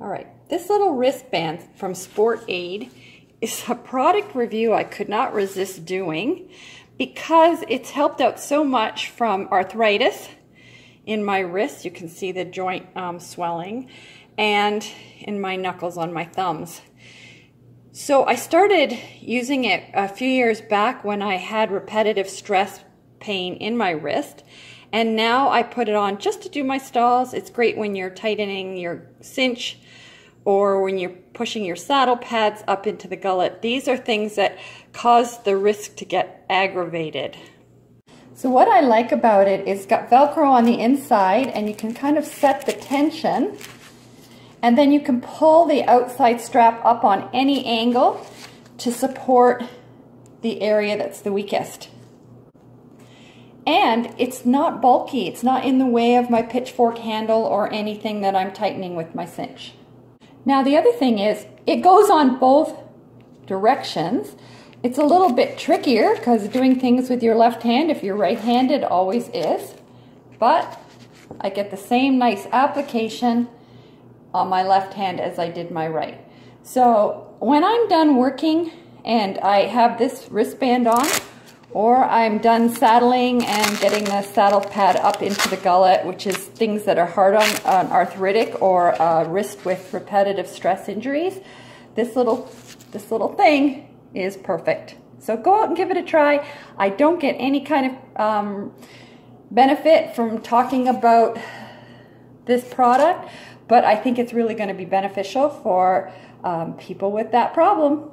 All right, this little wristband from Sport Aid is a product review I could not resist doing because it's helped out so much from arthritis in my wrist. You can see the joint swelling, and in my knuckles on my thumbs. So I started using it a few years back when I had repetitive stress pain in my wrist, and now I put it on just to do my stalls. It's great when you're tightening your cinch or when you're pushing your saddle pads up into the gullet. These are things that cause the wrist to get aggravated. So what I like about it is it's got Velcro on the inside, and you can kind of set the tension. And then you can pull the outside strap up on any angle to support the area that's the weakest. And it's not bulky. It's not in the way of my pitchfork handle or anything that I'm tightening with my cinch. Now the other thing is it goes on both directions. It's a little bit trickier because doing things with your left hand, if you're right-handed, always is. But I get the same nice application on my left hand as I did my right. So when I'm done working and I have this wristband on, or I'm done saddling and getting the saddle pad up into the gullet, which is things that are hard on arthritic or wrist with repetitive stress injuries, this little thing is perfect. So go out and give it a try. I don't get any kind of benefit from talking about this product, but I think it's really going to be beneficial for people with that problem.